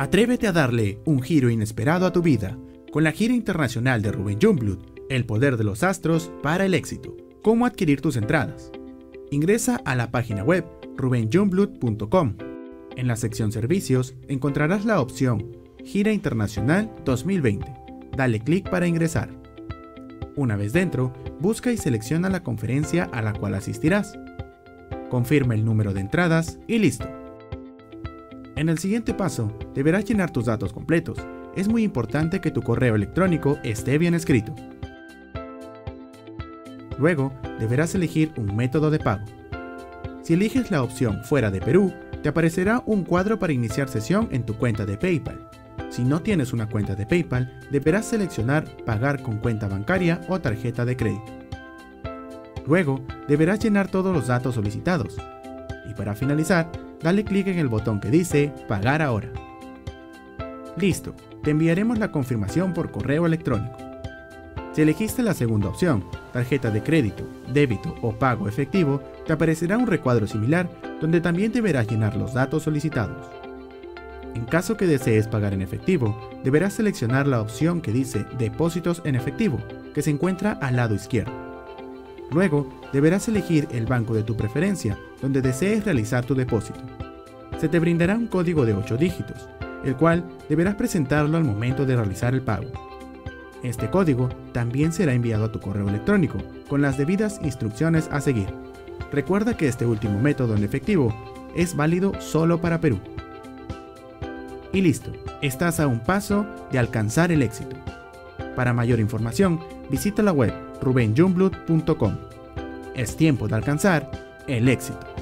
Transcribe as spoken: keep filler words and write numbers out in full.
Atrévete a darle un giro inesperado a tu vida con la gira internacional de Rubén Jungbluth, El Poder de los Astros para el Éxito. ¿Cómo adquirir tus entradas? Ingresa a la página web ruben jungluth punto com. En la sección Servicios encontrarás la opción Gira Internacional dos mil veinte. Dale clic para ingresar. Una vez dentro, busca y selecciona la conferencia a la cual asistirás. Confirma el número de entradas y listo. En el siguiente paso, deberás llenar tus datos completos. Es muy importante que tu correo electrónico esté bien escrito. Luego, deberás elegir un método de pago. Si eliges la opción Fuera de Perú, te aparecerá un cuadro para iniciar sesión en tu cuenta de PayPal. Si no tienes una cuenta de PayPal, deberás seleccionar Pagar con cuenta bancaria o tarjeta de crédito. Luego, deberás llenar todos los datos solicitados. Y para finalizar, dale clic en el botón que dice Pagar ahora. Listo, te enviaremos la confirmación por correo electrónico. Si elegiste la segunda opción, tarjeta de crédito, débito o pago efectivo, te aparecerá un recuadro similar donde también deberás llenar los datos solicitados. En caso que desees pagar en efectivo, deberás seleccionar la opción que dice Depósitos en efectivo, que se encuentra al lado izquierdo. Luego, deberás elegir el banco de tu preferencia donde desees realizar tu depósito. Se te brindará un código de ocho dígitos, el cual deberás presentarlo al momento de realizar el pago. Este código también será enviado a tu correo electrónico, con las debidas instrucciones a seguir. Recuerda que este último método en efectivo es válido solo para Perú. Y listo, estás a un paso de alcanzar el éxito. Para mayor información, visita la web ruben jungluth punto com. Es tiempo de alcanzar el éxito.